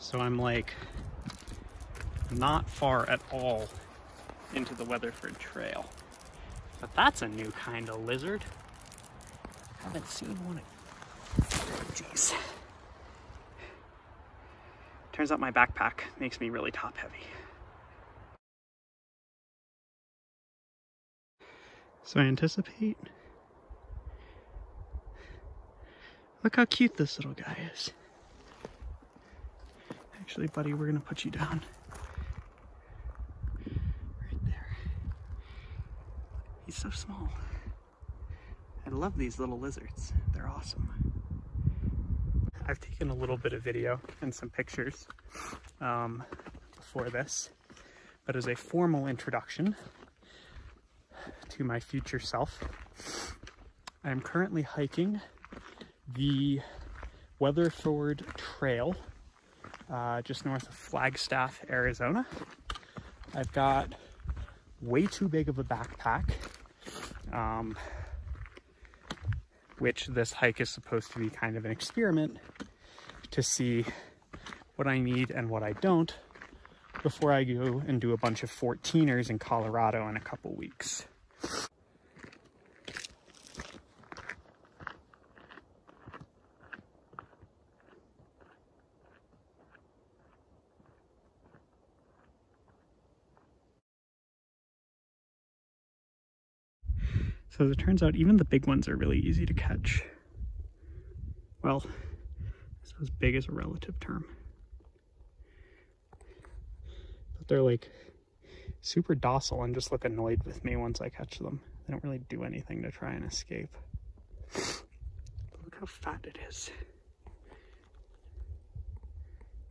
So I'm like not far at all into the Weatherford Trail. But that's a new kind of lizard. Haven't seen one in... Jeez. Turns out my backpack makes me really top heavy. So I anticipate. Look how cute this little guy is. Actually, buddy, we're gonna put you down. Right there. He's so small. I love these little lizards. They're awesome. I've taken a little bit of video and some pictures before this, but as a formal introduction to my future self, I am currently hiking the Weatherford Trail just north of Flagstaff, Arizona. I've got way too big of a backpack, which this hike is supposed to be kind of an experiment to see what I need and what I don't before I go and do a bunch of 14ers in Colorado in a couple weeks. So as it turns out, even the big ones are really easy to catch. Well, it's as big as a relative term. But they're like super docile and just look annoyed with me once I catch them. They don't really do anything to try and escape. But look how fat it is.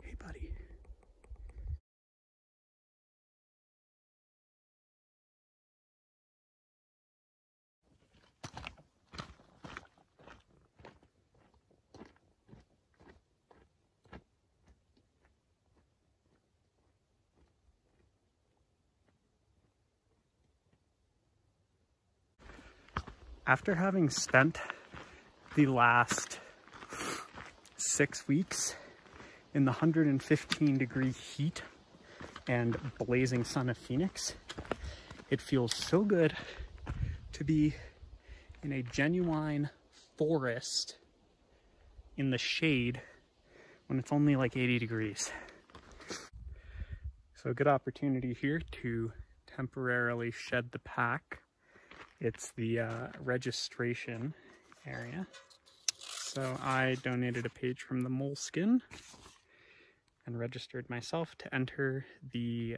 Hey, buddy. After having spent the last 6 weeks in the 115-degree heat and blazing sun of Phoenix, it feels so good to be in a genuine forest in the shade when it's only like 80 degrees. So a good opportunity here to temporarily shed the pack. It's the registration area. So I donated a page from the Moleskine and registered myself to enter the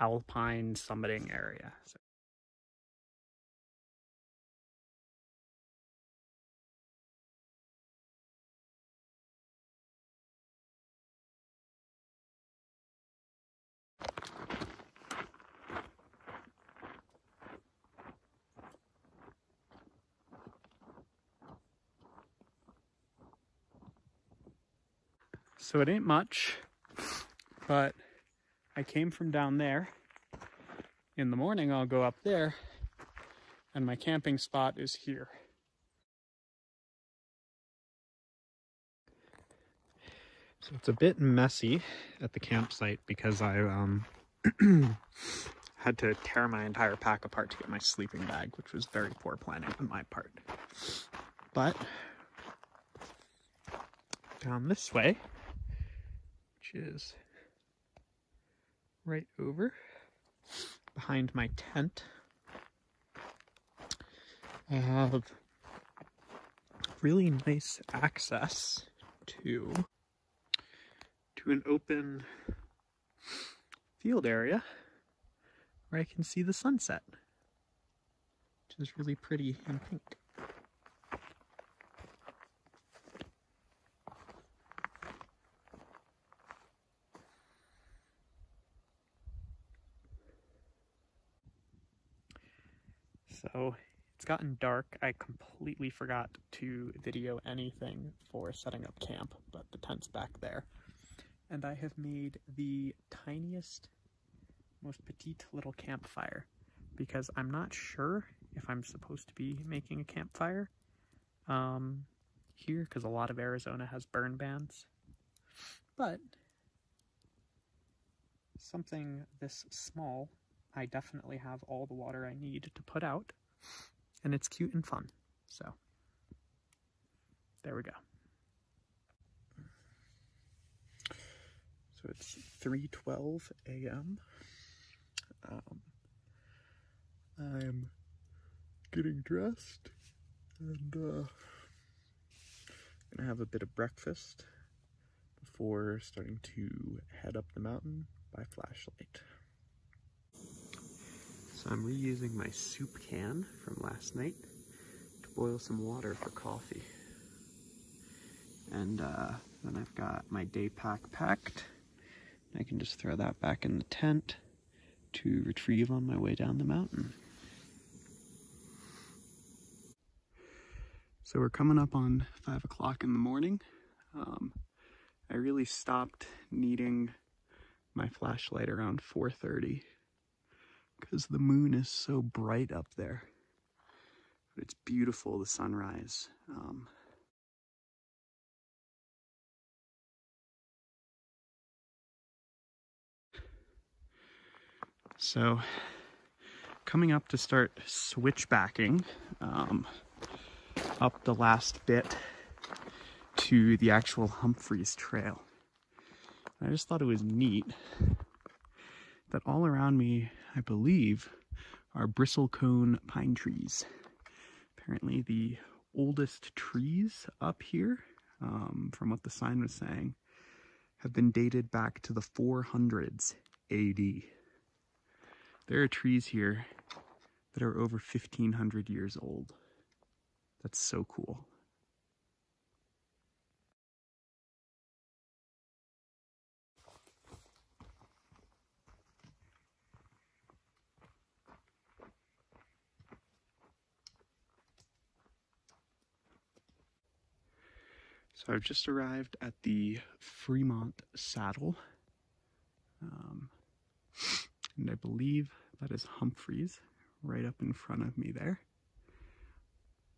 Alpine Summiting area. So it ain't much, but I came from down there. In the morning, I'll go up there, and my camping spot is here. So it's a bit messy at the campsite because I had to tear my entire pack apart to get my sleeping bag, which was very poor planning on my part. But down this way, which is right over behind my tent, I have really nice access to an open field area where I can see the sunset, which is really pretty and pink. So it's gotten dark. I completely forgot to video anything for setting up camp, but the tent's back there. And I have made the tiniest, most petite little campfire because I'm not sure if I'm supposed to be making a campfire here because a lot of Arizona has burn bans. but something this small, I definitely have all the water I need to put out, and it's cute and fun. So there we go. So it's 3:12 a.m. I'm getting dressed and gonna have a bit of breakfast before starting to head up the mountain by flashlight. So I'm reusing my soup can from last night to boil some water for coffee. And then I've got my day pack packed. I can just throw that back in the tent to retrieve on my way down the mountain. So we're coming up on 5 o'clock in the morning. I really stopped needing my flashlight around 4:30 because the moon is so bright up there. But it's beautiful, the sunrise. So coming up to start switchbacking up the last bit to the actual Humphreys Trail. And I just thought it was neat that all around me, I believe, are bristlecone pine trees. Apparently the oldest trees up here, from what the sign was saying, have been dated back to the 400s AD. There are trees here that are over 1,500 years old. That's so cool. So I've just arrived at the Fremont Saddle. And I believe that is Humphreys, right up in front of me there.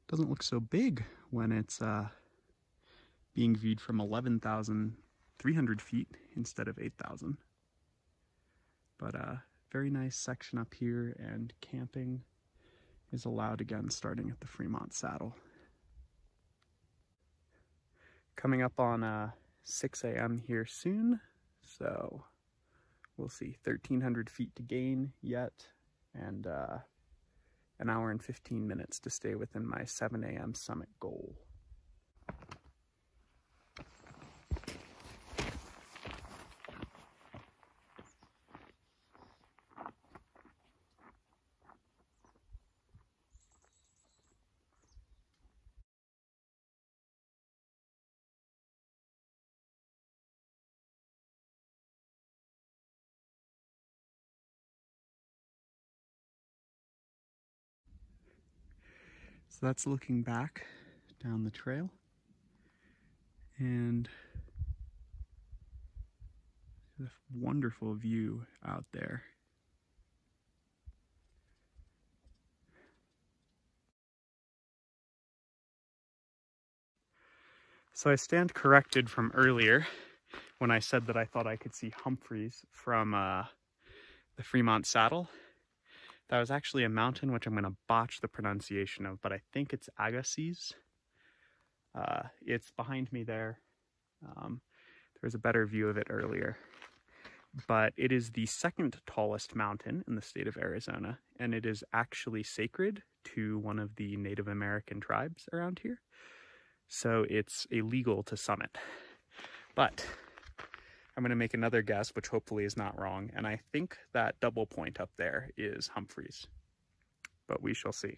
Doesn't look so big when it's being viewed from 11,300 feet instead of 8,000. But very nice section up here, and camping is allowed again starting at the Fremont Saddle. Coming up on 6 a.m. here soon, so we'll see. 1,300 feet to gain yet, and an hour and 15 minutes to stay within my 7 a.m. summit goal. So that's looking back down the trail, and the wonderful view out there. So I stand corrected from earlier when I said that I thought I could see Humphreys from the Fremont Saddle. That was actually a mountain which I'm going to botch the pronunciation of, but I think it's Agassiz. It's behind me there. There was a better view of it earlier. But it is the second tallest mountain in the state of Arizona, and it is actually sacred to one of the Native American tribes around here. So it's illegal to summit. But I'm going to make another guess, which hopefully is not wrong, and I think that double point up there is Humphreys, but we shall see.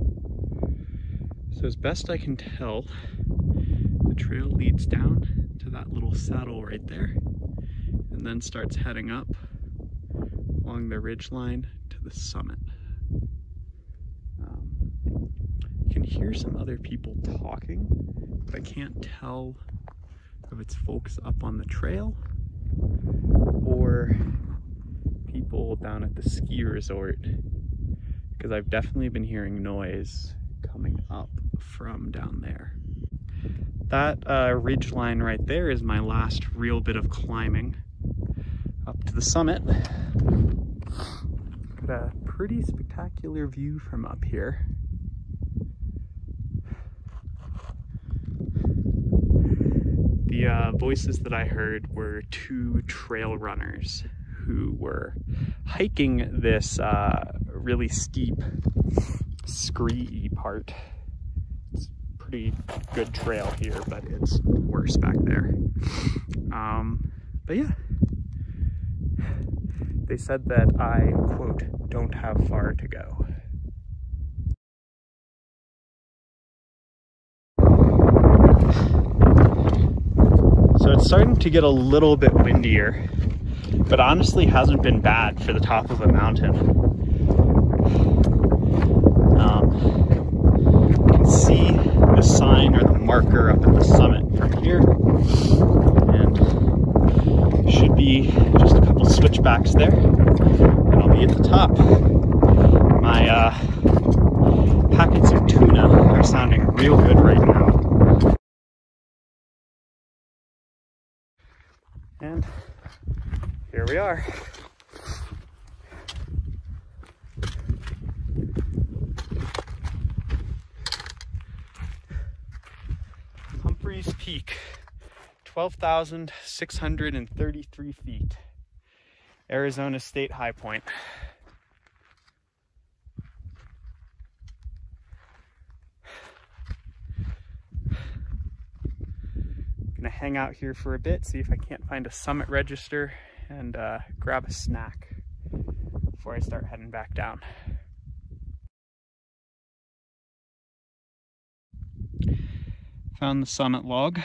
So as best I can tell, the trail leads down to that little saddle right there, and then starts heading up along the ridgeline to the summit. I can hear some other people talking, but I can't tell if it's folks up on the trail or people down at the ski resort because I've definitely been hearing noise coming up from down there. That ridge line right there is my last real bit of climbing up to the summit. Got a pretty spectacular view from up here. The voices that I heard were two trail runners who were hiking this really steep, scree-y part. It's a pretty good trail here, but it's worse back there. But yeah, they said that I, quote, don't have far to go. So it's starting to get a little bit windier, but honestly hasn't been bad for the top of a mountain. You can see the sign or the marker up at the summit from here, and should be just a couple switchbacks there, and I'll be at the top. My packets of tuna are sounding real good right now. And here we are. Humphreys Peak, 12,633 feet. Arizona State High Point. Gonna hang out here for a bit, see if I can't find a summit register, and grab a snack before I start heading back down. Found the summit log.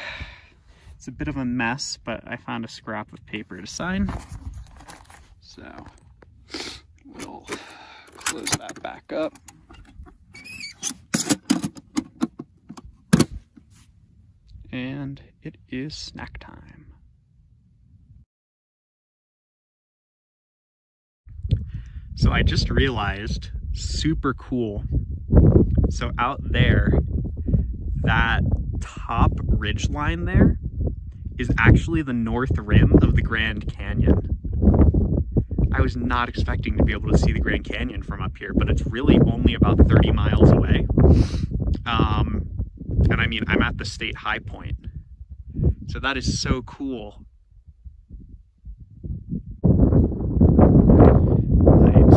It's a bit of a mess, but I found a scrap of paper to sign. So we'll close that back up. And it is snack time. So I just realized, super cool. So out there, that top ridge line there is actually the north rim of the Grand Canyon. I was not expecting to be able to see the Grand Canyon from up here, but it's really only about 30 miles away. And I mean, I'm at the state high point. So that is so cool. My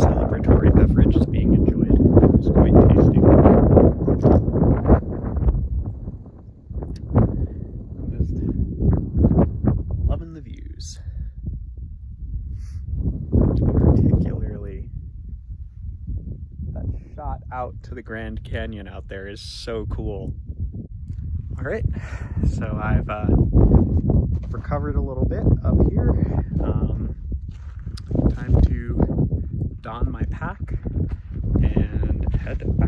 celebratory beverage is being enjoyed. It's quite tasty. I'm just loving the views. Particularly that shot out to the Grand Canyon out there is so cool. Alright, so I've recovered a little bit up here. Time to don my pack and head